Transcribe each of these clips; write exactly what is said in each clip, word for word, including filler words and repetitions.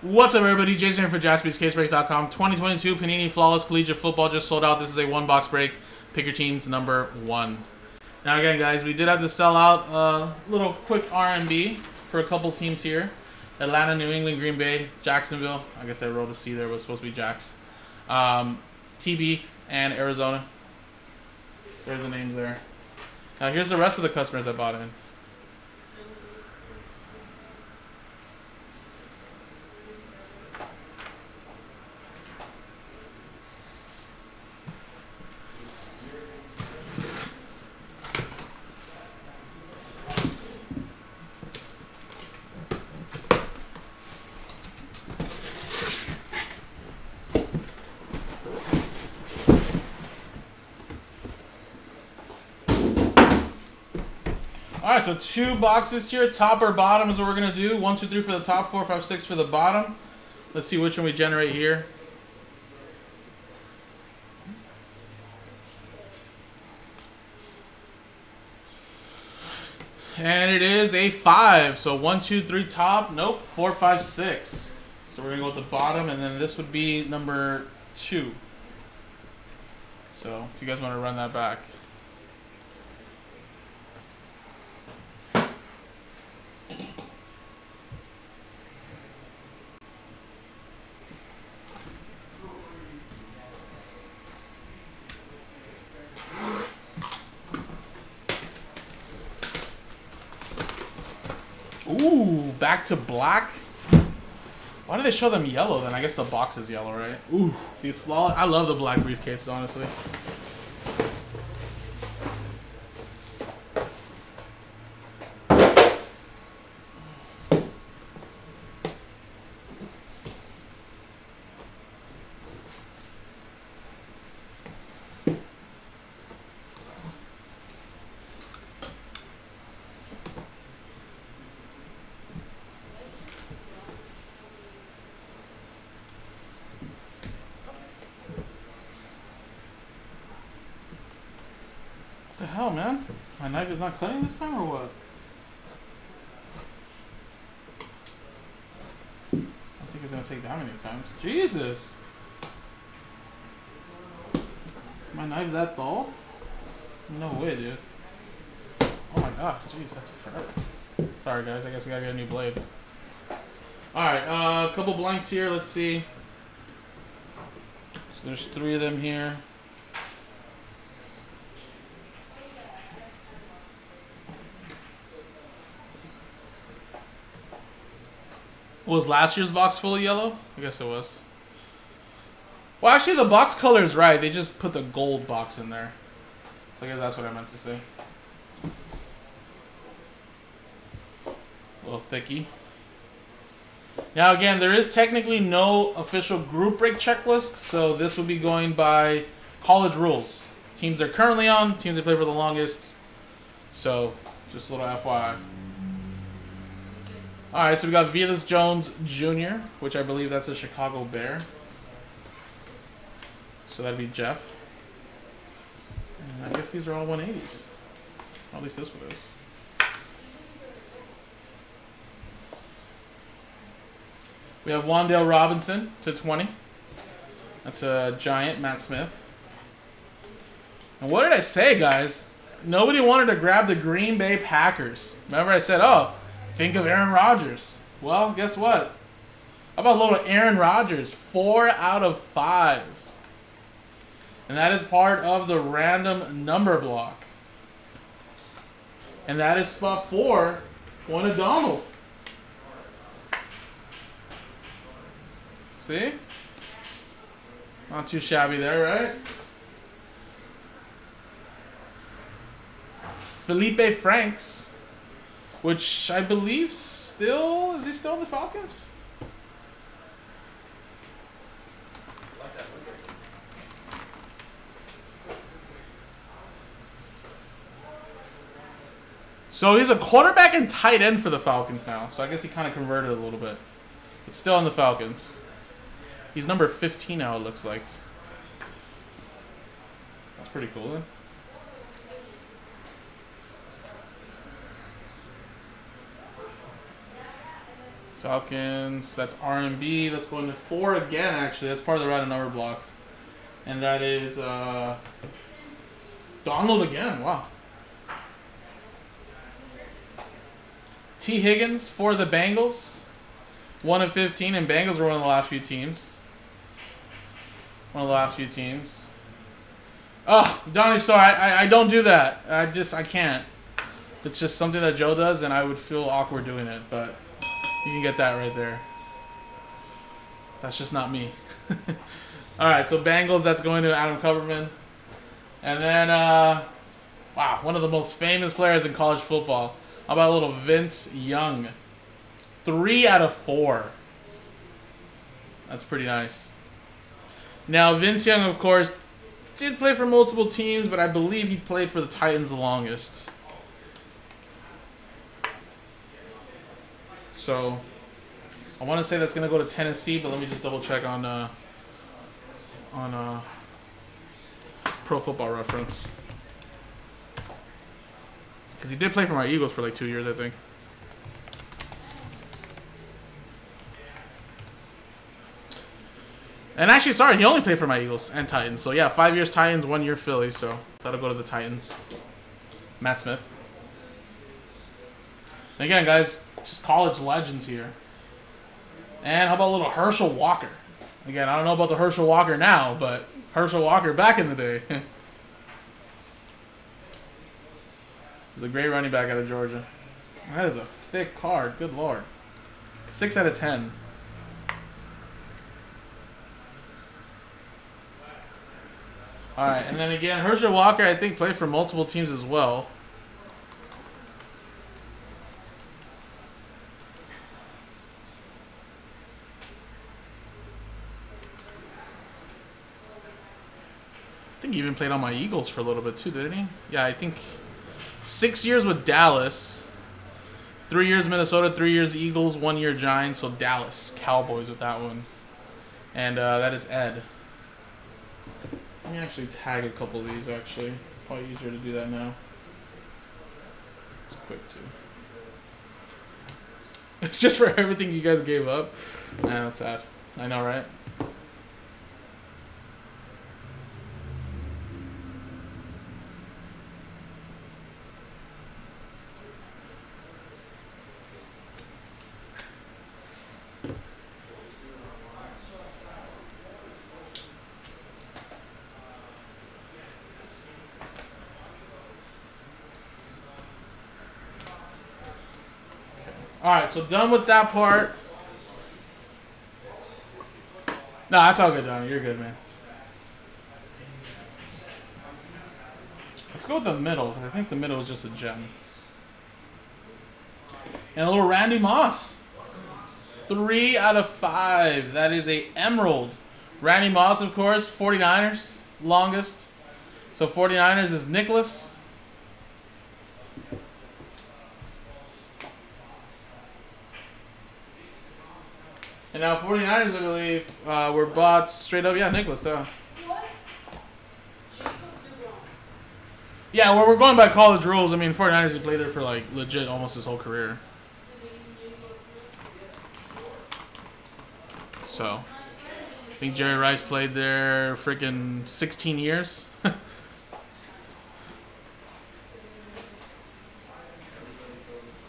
What's up, everybody? Jason here for Jaspys Case Breaks dot com. twenty twenty-two Panini Flawless Collegiate Football just sold out. This is a one-box break. Pick your teams, number one. Now, again, guys, we did have to sell out a little quick R and B for a couple teams here. Atlanta, New England, Green Bay, Jacksonville. I guess I wrote a C there. It was supposed to be Jacks. Um, T B and Arizona. There's the names there. Now, here's the rest of the customers that bought in. Alright, so two boxes here, top or bottom is what we're going to do. One, two, three for the top, four, five, six for the bottom. Let's see which one we generate here. And it is a five. So one, two, three top. Nope, four, five, six. So we're going to go with the bottom, and then this would be number two. So if you guys want to run that back. Ooh, back to black. Why do they show them yellow then? I guess the box is yellow, right? Ooh, these flawless. I love the black briefcases, honestly. What the hell, man? My knife is not cutting this time, or what? I don't think it's gonna take that many times. Jesus! My knife that dull? No way, dude. Oh my god, jeez, that's forever. Sorry, guys, I guess we gotta get a new blade. Alright, uh, a couple blanks here, let's see. So there's three of them here. Was last year's box full of yellow? I guess it was. Well, actually, the box color is right. They just put the gold box in there. So I guess that's what I meant to say. A little thicky. Now, again, there is technically no official group break checklist, so this will be going by college rules. Teams they're currently on, teams they play for the longest. So, just a little F Y I. Alright, so we got Wan'Dale Jones Junior, which I believe that's a Chicago Bear. So that'd be Jeff. And I guess these are all one eighties. Or at least this one is. We have Wan'Dale Robinson to twenty. That's a Giant, Matt Smith. And what did I say, guys? Nobody wanted to grab the Green Bay Packers. Remember I said, oh, think of Aaron Rodgers. Well, guess what? How about a little Aaron Rodgers? Four out of five. And that is part of the random number block. And that is spot four, Juan Adonell. See? Not too shabby there, right? Feleipe Franks. Which I believe still... Is he still in the Falcons? So he's a quarterback and tight end for the Falcons now. So I guess he kind of converted a little bit. But still in the Falcons. He's number fifteen now, it looks like. That's pretty cool, then. Falcons. That's R M B. That's going to four again, actually. That's part of the random number block. And that is uh, Donald again. Wow. T. Higgins for the Bengals. one of fifteen, and Bengals were one of the last few teams. One of the last few teams. Oh, Donnie Star, I, I, I don't do that. I just, I can't. It's just something that Joe does, and I would feel awkward doing it, but you can get that right there. That's just not me. All right, so Bengals, that's going to Adam Coverman. And then, uh, wow, one of the most famous players in college football. How about a little Vince Young? Three out of four. That's pretty nice. Now, Vince Young, of course, did play for multiple teams, but I believe he played for the Titans the longest. So, I want to say that's going to go to Tennessee, but let me just double check on uh, on uh, Pro Football Reference. Because he did play for my Eagles for like two years, I think. And actually, sorry, he only played for my Eagles and Titans. So, yeah, five years Titans, one year Philly. So, that'll go to the Titans. Matt Smith. And again, guys, just college legends here. And how about a little Herschel Walker? Again, I don't know about the Herschel Walker now, but Herschel Walker back in the day. He was a great running back out of Georgia. That is a thick card. Good Lord. Six out of ten. All right, and then again, Herschel Walker, I think, played for multiple teams as well. I think he even played on my Eagles for a little bit too, didn't he? Yeah, I think six years with Dallas, three years Minnesota, three years Eagles, one year Giants, so Dallas Cowboys with that one. And uh, that is Ed. Let me actually tag a couple of these, actually. Probably easier to do that now. It's quick, too. It's just for everything you guys gave up. Nah, that's sad. I know, right? Alright, so done with that part. No, that's all good, Donnie. You're good, man. Let's go with the middle, because I think the middle is just a gem. And a little Randy Moss. Three out of five. That is a emerald. Randy Moss, of course, forty-niners. Longest. So forty-niners is Nicholas. And now forty-niners, I believe, uh, were bought straight up. Yeah, Nicholas, duh. What? Yeah, well, we're going by college rules. I mean, forty-niners, he played there for, like, legit almost his whole career. So, I think Jerry Rice played there freaking sixteen years.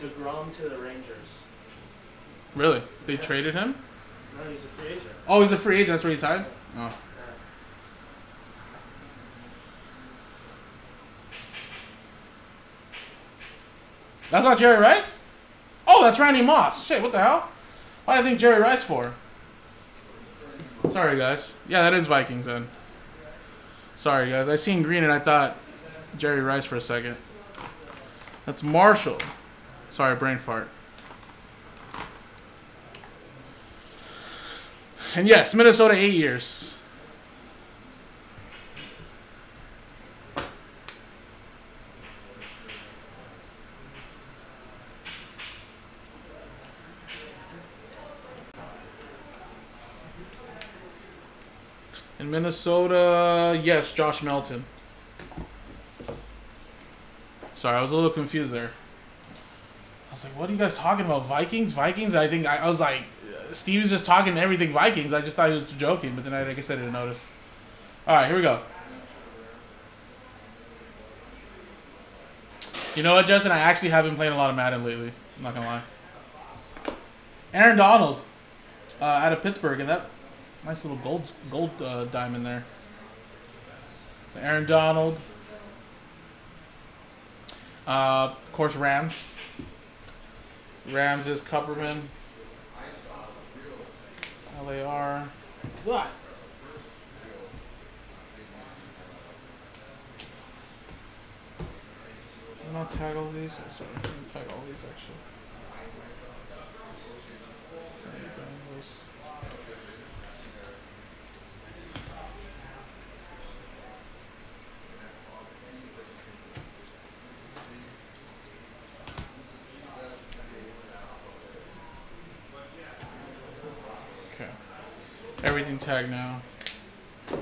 DeGrom to the Rangers. Really? They yeah. traded him? No, he's a free agent. Oh, he's a free agent. That's where he tied? Oh. That's not Jerry Rice? Oh, that's Randy Moss. Shit, what the hell? Why did I think Jerry Rice for? Sorry, guys. Yeah, that is Vikings then. Sorry, guys. I seen green and I thought Jerry Rice for a second. That's Marshall. Sorry, brain fart. And yes, Minnesota, eight years. In Minnesota, yes, Josh Melton. Sorry, I was a little confused there. I was like, what are you guys talking about? Vikings? Vikings? I think I, I was like, Steve's just talking everything Vikings. I just thought he was joking, but then I guess I didn't notice. All right, here we go. You know what, Justin? I actually have been playing a lot of Madden lately. I'm not going to lie. Aaron Donald uh, out of Pittsburgh. And that nice little gold, gold uh, diamond there. So Aaron Donald. Uh, of course, Rams. Rams is Kupperman. L A R. What? I'll tag all these. Oh, sorry, I'll tag all these actually. Okay, everything tagged now, and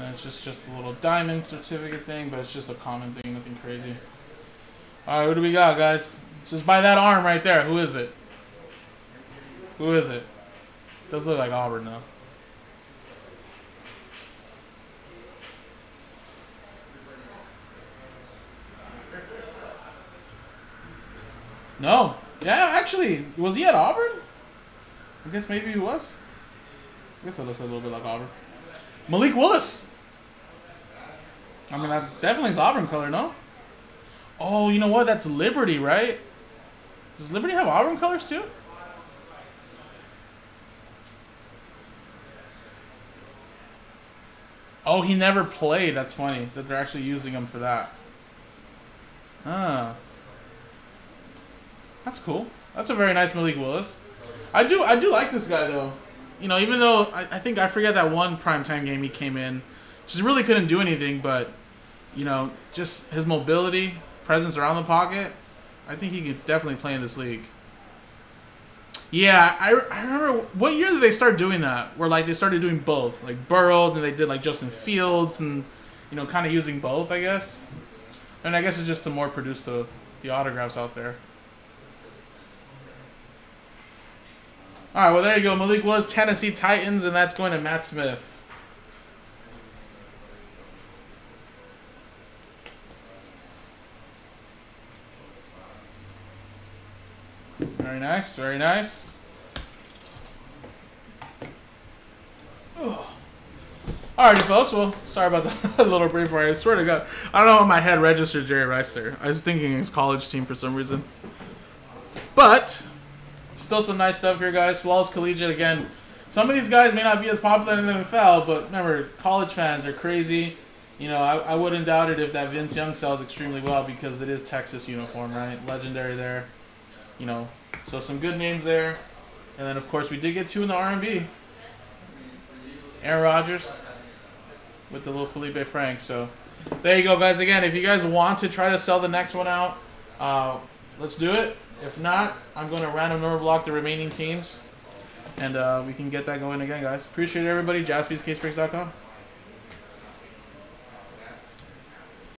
then it's just just a little diamond certificate thing, but it's just a common thing, nothing crazy. All right, what do we got, guys? Just by that arm right there, who is it? Who is it? Does look like Auburn, though. No. Yeah, actually, was he at Auburn? I guess maybe he was. I guess it looks a little bit like Auburn. Malik Willis. I mean, that definitely is Auburn color, no? Oh, you know what? That's Liberty, right? Does Liberty have Auburn colors too? Oh, he never played. That's funny that they're actually using him for that. Huh. That's cool. That's a very nice Malik Willis. I do, I do like this guy though. You know, even though I, I think I forget that one primetime game he came in, just really couldn't do anything, but. You know, just his mobility, presence around the pocket. I think he could definitely play in this league. Yeah, I, I remember, what year did they start doing that? Where, like, they started doing both. Like, Burrow, and they did, like, Justin Fields, and, you know, kind of using both, I guess. And I guess it's just to more produce the, the autographs out there. All right, well, there you go. Malik Willis, Tennessee Titans, and that's going to Matt Smith. Very nice, very nice. Ugh. Alrighty, folks. Well, sorry about that little brief one. I swear to God. I don't know what my head registered Jerry Rice there. I was thinking his college team for some reason. But, still some nice stuff here, guys. Flawless Collegiate, again. Some of these guys may not be as popular in the N F L, but remember, college fans are crazy. You know, I, I wouldn't doubt it if that Vince Young sells extremely well because it is Texas uniform, right? Legendary there. You know, so some good names there. And then, of course, we did get two in the R and B. Aaron Rodgers with the little Feleipe Franks. So, there you go, guys. Again, if you guys want to try to sell the next one out, uh, let's do it. If not, I'm going to random number block the remaining teams. And uh, we can get that going again, guys. Appreciate it, everybody. Jaspys Case Breaks dot com.